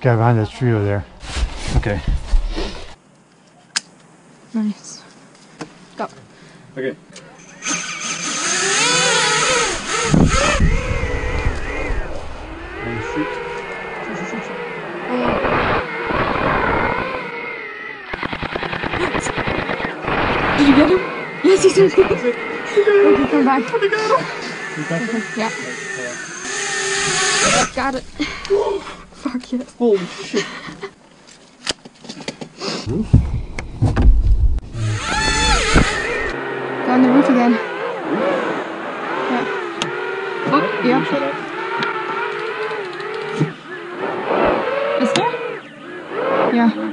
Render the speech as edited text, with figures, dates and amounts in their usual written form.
This guy behind that tree over there. Okay. Nice. Go. Okay. Did you get him? Yes, he did. Okay, come back. We got him. Yeah. Got it. Whoa. Fuck yes. Holy shit. Roof? Go on the roof again. Yeah. Oh, yeah. Is there? Yeah.